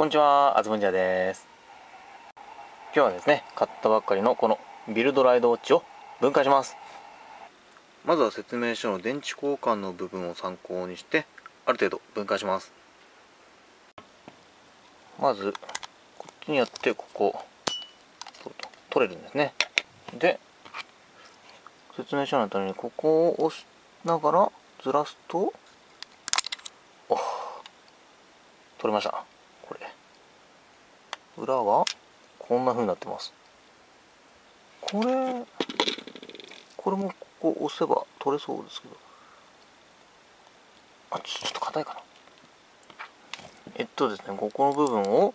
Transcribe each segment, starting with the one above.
こんにちは、あずむんじゃです。今日はですね、買ったばっかりのこのビルドライドウォッチを分解します。まずは説明書の電池交換の部分を参考にしてある程度分解します。まずこっちにやって、ここ取れるんですね。で、説明書のためにここを押しながらずらすと、お、取れました。これ裏はこんな風になってます。これもここ押せば取れそうですけど、あ、ちょっと硬いかな。ですね、ここの部分を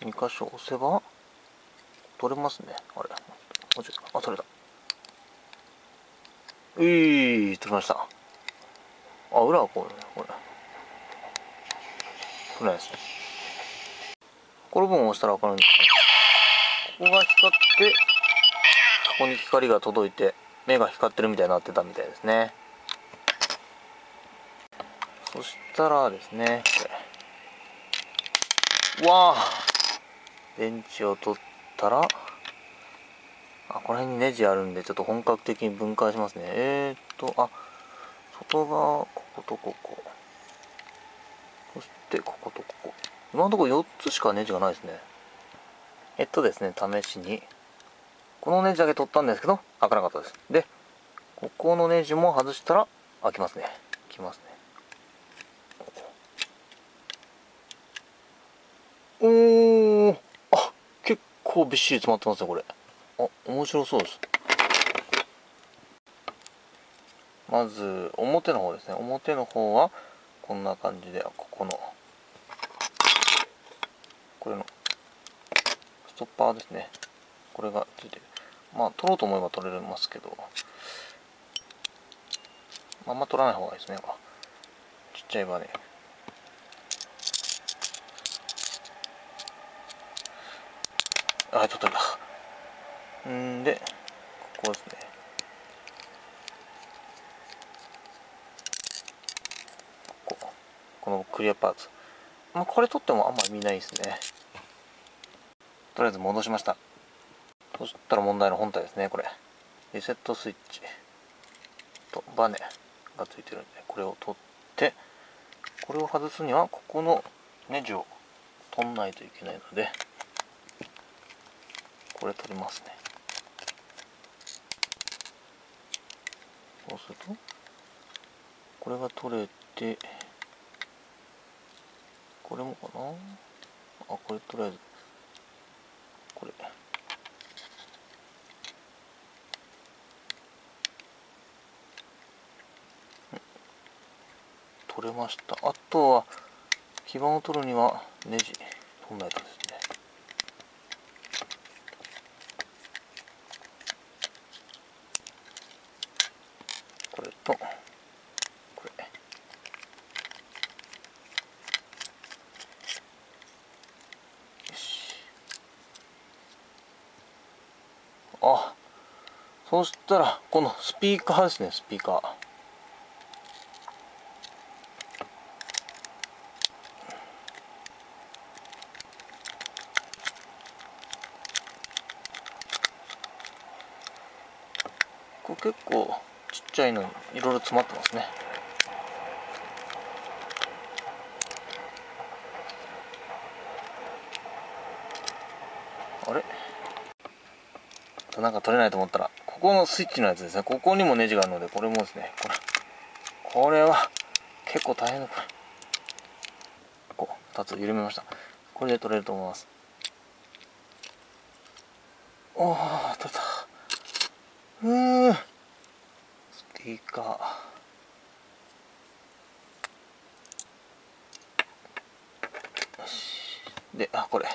2箇所押せば取れますね。あれ、もうちょい、あ、取れた。取れました。あ、裏はこうね、これ取れないですね。この部分を押したら分かるんですけど、ここが光って、ここに光が届いて目が光ってるみたいになってたみたいですね。そしたらですね、これ、わー、電池を取ったら、あ、この辺にネジあるんで、ちょっと本格的に分解しますね。あ、外側、こことここ、そしてこことここ。今のところ4つしかネジがないですね。ですね、試しに、このネジだけ取ったんですけど、開かなかったです。で、ここのネジも外したら、開きますね。開きますね。あ、結構びっしり詰まってますね、これ。あ、面白そうです。まず表の方ですね。表の方はこんな感じで、ここのこれのストッパーですね、これがついてる。まあ取ろうと思えば取れますけど、あんま取らない方がいいですね。ちっちゃいバネ、あ、ちょっと取れた。で、ここですね。このクリアパーツ。これ取ってもあんまり見ないですね。とりあえず戻しました。そしたら問題の本体ですね、これ。リセットスイッチとバネがついてるんで、これを取って、これを外すには、ここのネジを取んないといけないので、これ取りますね。そうするとこれが取れて、これもかなあ。これとりあえずこれ、取れました。あとは基板を取るにはネジ取んないとですね。と、これ。よし。あ、そうしたら、このスピーカーですね、スピーカー。これ結構ちっちゃいのにいろいろ詰まってますね。あれ、なんか取れないと思ったら、ここのスイッチのやつですね。ここにもネジがあるので、これもですね、これは結構大変だ。こう2つ緩めました。これで取れると思います。おー、取れた。いいか。で、あ、これ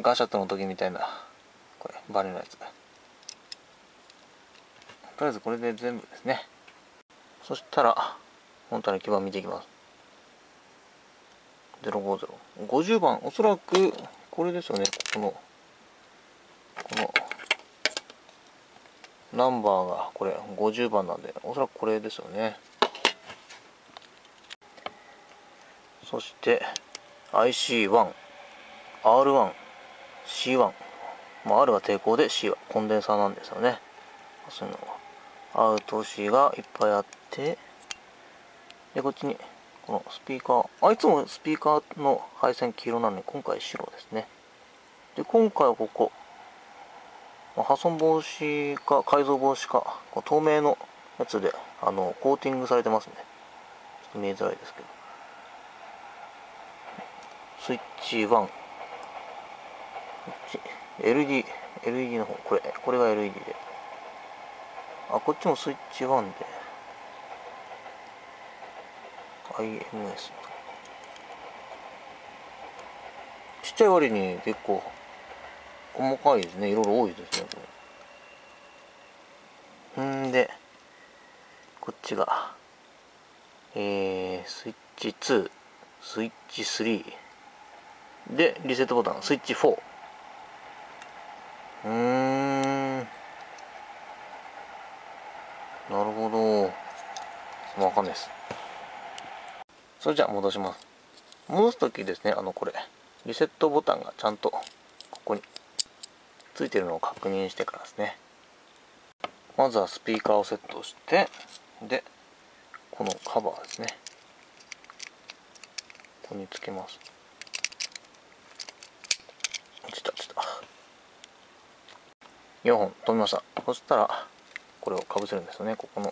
ガシャットの時みたいな、これバネのやつ。とりあえずこれで全部ですね。そしたら本体の基板見ていきます。05050番、おそらくこれですよね。このナンバーがこれ50番なんで、おそらくこれですよね。そして IC1、R1、C1、まあ、R は抵抗で C はコンデンサーなんですよね。そういうのが R と C がいっぱいあって、でこっちにこのスピーカー、いつもスピーカーの配線黄色なのに今回白ですね。で今回はここ、破損防止か改造防止か透明のやつでコーティングされてますね。ちょっと見えづらいですけど、スイッチ1、こっち LED の方、これが LED で、こっちもスイッチ1で IMS、 ちっちゃい割に結構細かいですね、いろいろ多いですね、これ。んでこっちがスイッチ2、スイッチ3でリセットボタンスイッチ4。なるほど、わかんないです。それじゃあ戻します。戻すときですね、リセットボタンがちゃんとここについてるのを確認してからですね。まずはスピーカーをセットして、でこのカバーですね、ここにつけます。落ちた4本飛びました。そしたらこれをかぶせるんですよね。ここの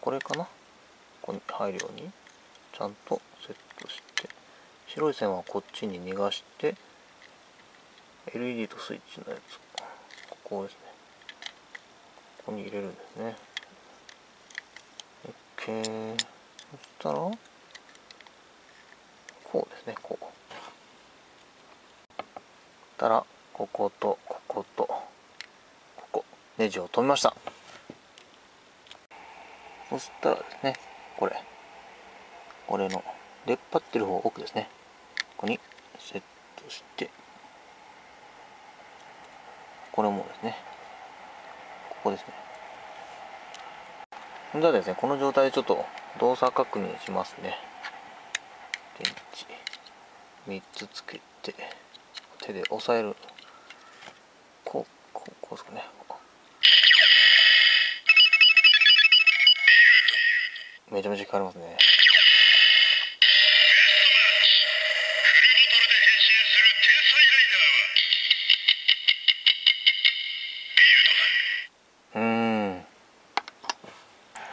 これかな、ここに入るようにちゃんとセットして、白い線はこっちに逃がして、LED とスイッチのやつ、ここをですね、ここに入れるんですね。 OK。 そしたらこうですね、こうたらこことこことここ、ネジを止めました。そしたらですね、これの出っ張ってる方、奥ですね、ここにセットして、これもですね、ここですね。じゃあですね、この状態でちょっと動作確認しますね。電池3つつけて、手で押さえる。こうですかね。めちゃめちゃ変わりますね。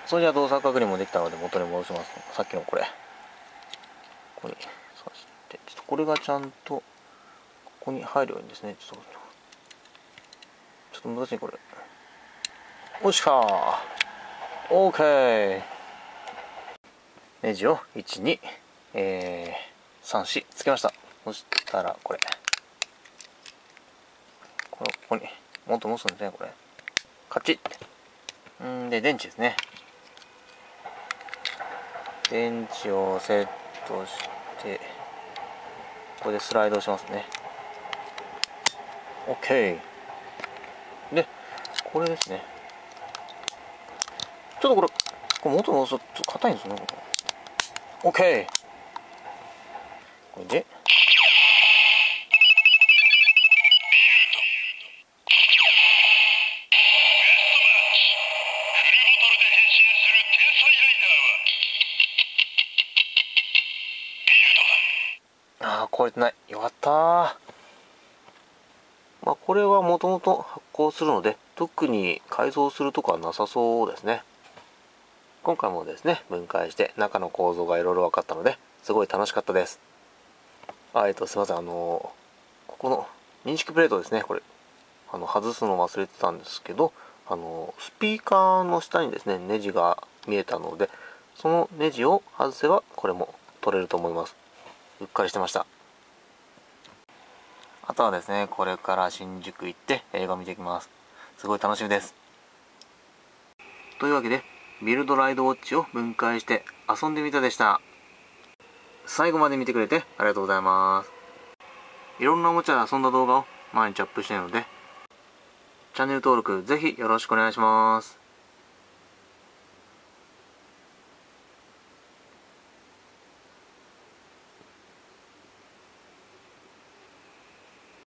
それじゃあ動作確認もできたので元に戻します。さっきのここに刺して、ちょっとこれがちゃんとここに入るようにですね、ちょっと難しい、これよしかー、 OK。 ネジを123、4つけました。そしたらこれをここに元戻すんですね。カチッてんで、電池ですね、電池をセットして、ここでスライドしますね。 OK。 でこれですね、ちょっとこれ元のちょっと硬いんですよね。 OK。 これで壊れてない、よかった。これはもともと発光するので特に改造するとかはなさそうですね。今回もですね、分解して中の構造がいろいろ分かったのですごい楽しかったです。すいません、ここの認識プレートですね、外すの忘れてたんですけど、スピーカーの下にですねネジが見えたので、そのネジを外せばこれも取れると思います。うっかりしてました。あとはですね、これから新宿行って映画見てきます。すごい楽しみです。というわけで、ビルドライドウォッチを分解して遊んでみたでした。最後まで見てくれてありがとうございます。いろんなおもちゃで遊んだ動画を毎日アップしているので、チャンネル登録ぜひよろしくお願いします。